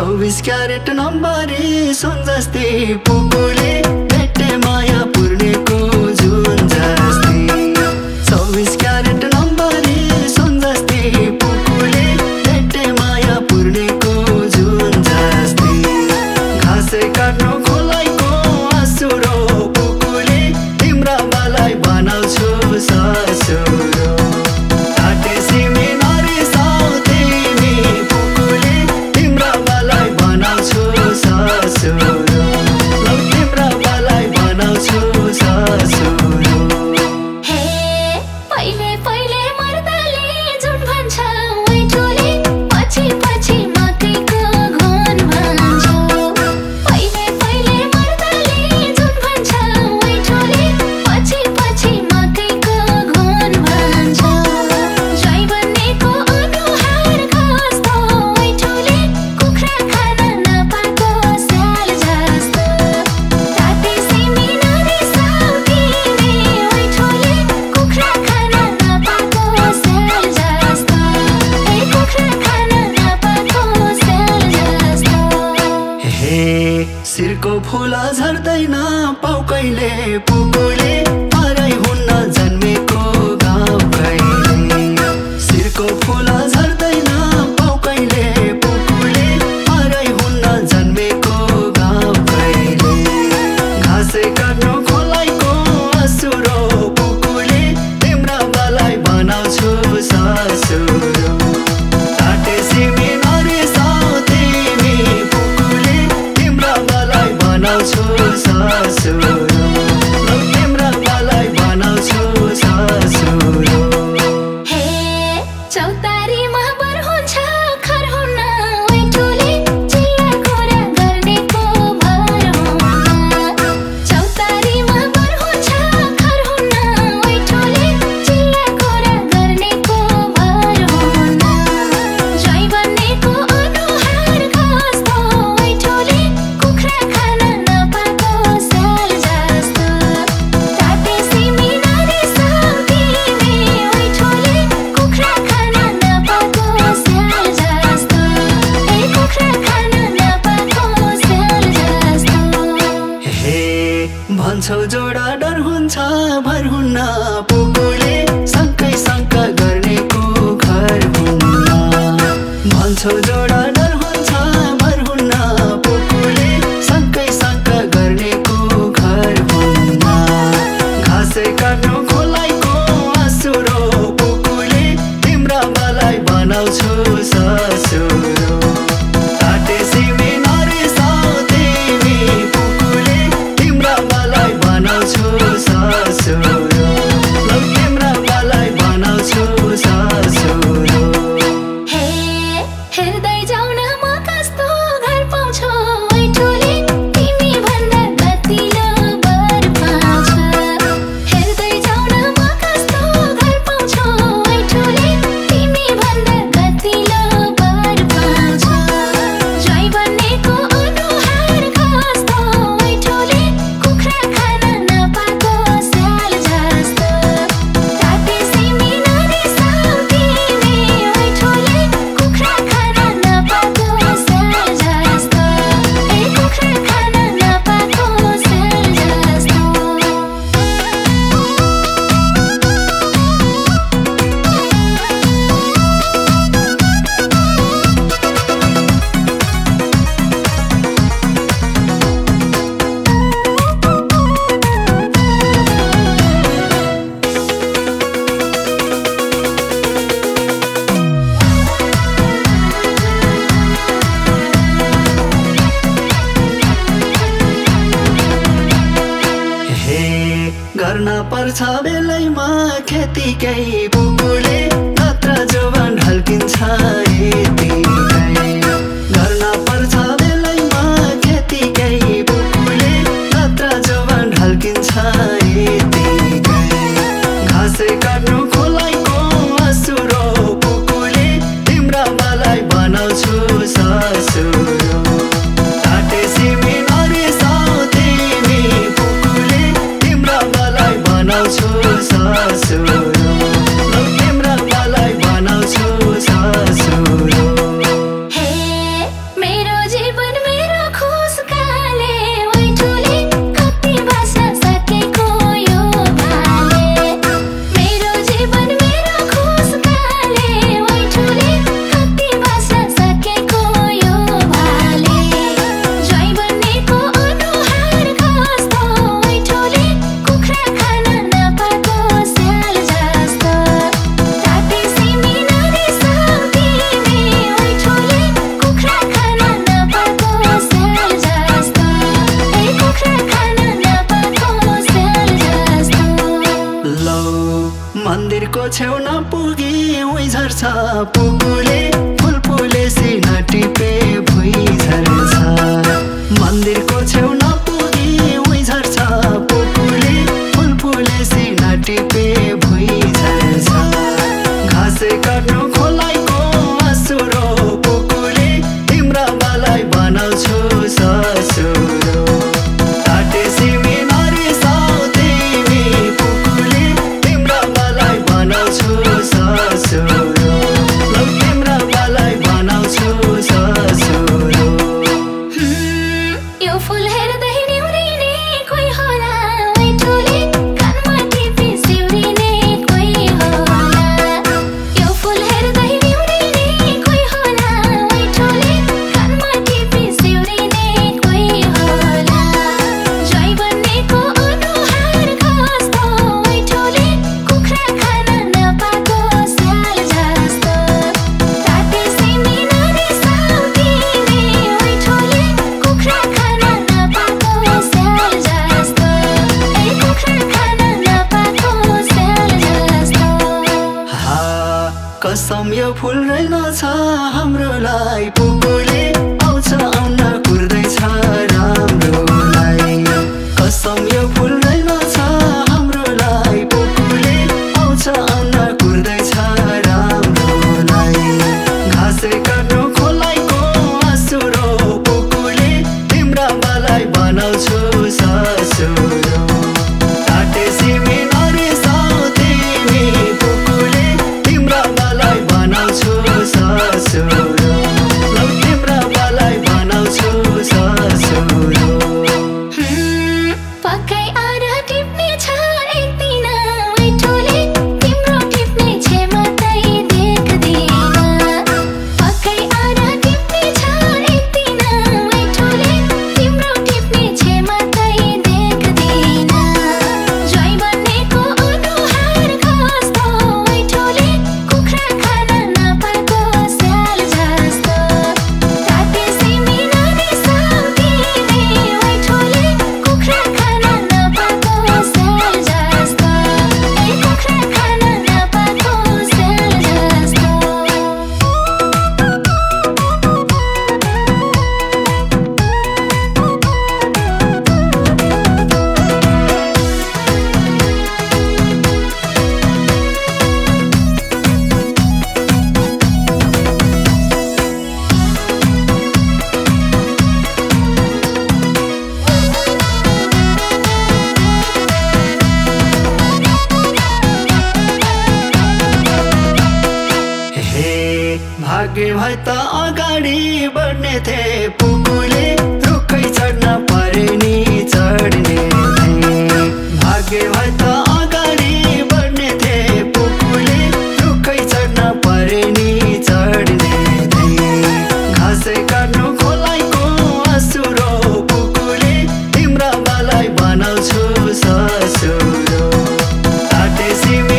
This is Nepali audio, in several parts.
24 karat number sunjaste Pukuli bete maya purne ko junjaste 24 karat number sunjaste Pukuli bete maya purne ko junjaste ghas karno khulai ko asuro Pukuli timra balai banauchu sasuro सिरको फूला झर्दैन पाउ कहिले पुकुली पराई हुन्न जन्मेको गाउँ कहिले सिरको फूला झर्दैन पाउ कहिले पुकुली पराई हुन्न जन्मेको गाउँ कहिले घाँस काट्नु खोलाईको असुरो पुकुली तिम्रो मलाई बनाउँछु सासुरो भन्छौ जोडा डर हुन्छ भर हुन्न पुकुली सँगै शङ्का गर्ने को घर हुन्न भन्छौ जोडा डर हुन्छ भर हुन्न पुकुली सँगै शङ्का गर्ने को घर हुन्न घाँस काट्नु खोलाईको असुरो पुकुली तिम्रो मलाई बनाउँछु सासुरो गर्न पर्छ बेलैमा खेतीकै पुकुली नत्र जवान ढल्किन्छ यतिकै गर्न पर्छ बेलैमा खेतीकै पुकुली नत्र जवान ढल्किन्छ यतिकै घाँस काट्नु खोलाईको असुरो पुकुली तिम्रो मलाई बनाउँछु सासुरो सासुरो तिम्रो पुकुले फुलपुले से नाटी पे भुई झर्छ मंदिर को छेउ नपुगी उई झर्छ पुकुले फुलपुले से नाटी पे भुई झर्छ घाँस काट्नु खोलाइको असुरो पुकुले तिम्रो बालाई बनाउँछु ससुरो काटे सिमी नरिसाउ तिमी पुकुले तिम्रो बालाई बनाउँछु ससुरो कसम यो फूल रहेछ हाम्रो लागि पुकुले आउँछ आउन कुर्दै छ राम्रो लागि कसम यो फूल रहेछ हाम्रो लागि पुकुले आउँछ आउन कुर्दै छ राम्रो लागि घाँस काट्नु खोलाइको असुरो पुकुले तिम्रो बालाई बनाउँछु ससुरो भाग्य भए त अगाडि बढ्ने थिए पुकुले रुखै चढ्न परे नि चढ्ने थिए भाग्य भए त अगाडि बढ्ने थिए पुकुले रुखै चढ्न परे नि चढ्ने थिए घाँस काट्नु खोलाइको असुरो पुकुले तिम्रो बालाई बनाउँछु ससुरो काटे सिमी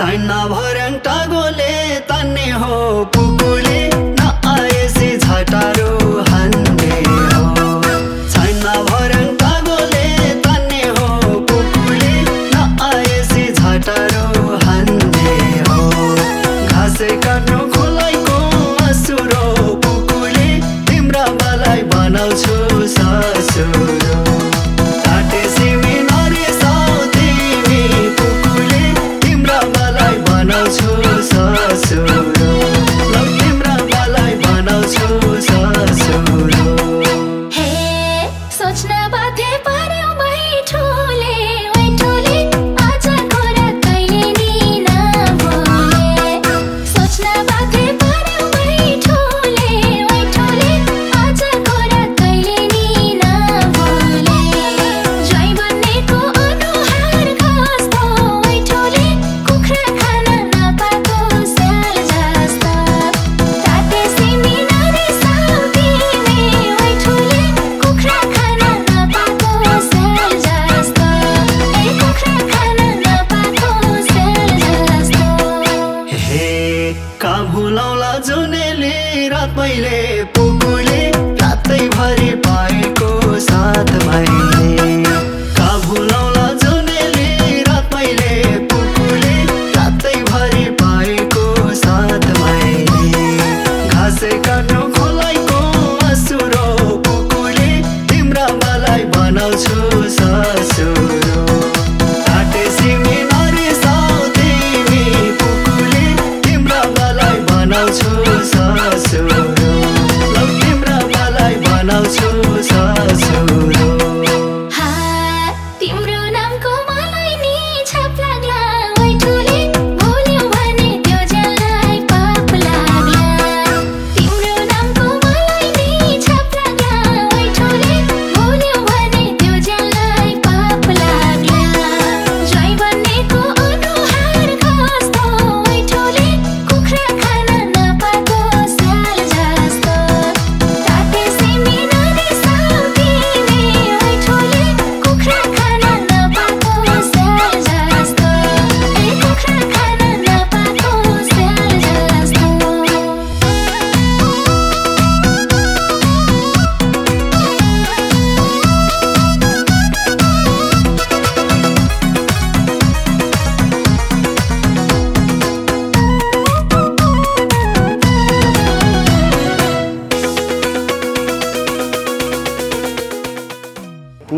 छैन भर्याङ टागोले तन्ने हो पुकुले नआएसी झटारो हान्ने हो छैन भर्याङ टागोले तन्ने हो पुकुले नआएसी झटारो हान्ने हो घाँस काट्नु खोलाइको असुरो पुकुले तिम्रो बालाई बनाउँछु ससुरो ससुरो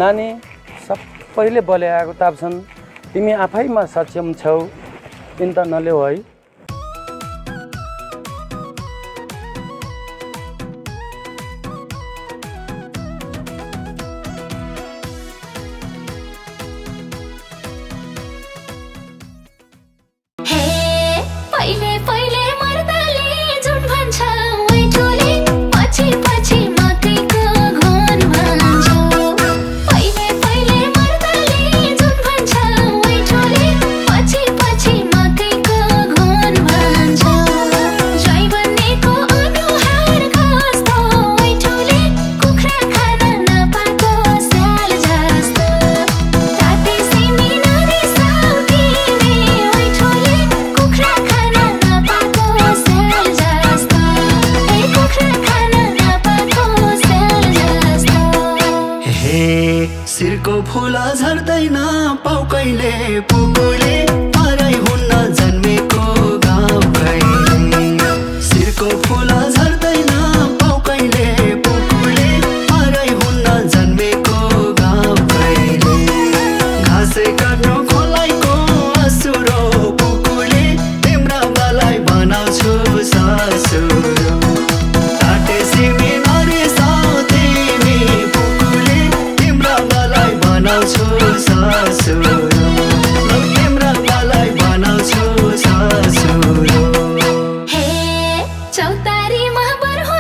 नानी सबैले बोलेको ताप्छन् तिमी आफैमा सक्षम छौ चिन्ता नलेऊ है। सिरको फूला झर्दैन पाउ कहिले पुकुली परै हुन जन्मेको गाउँ कहिले सिरको फूला झर्दैन पाउ कहिले पुकुली परै हुन जन्मेको गाउँ कहिले घाँसे काट्नु खोलाइको असुरो पुकुली तिम्रो मलाई बनाउँछु सासुरो चौतारी महाबर।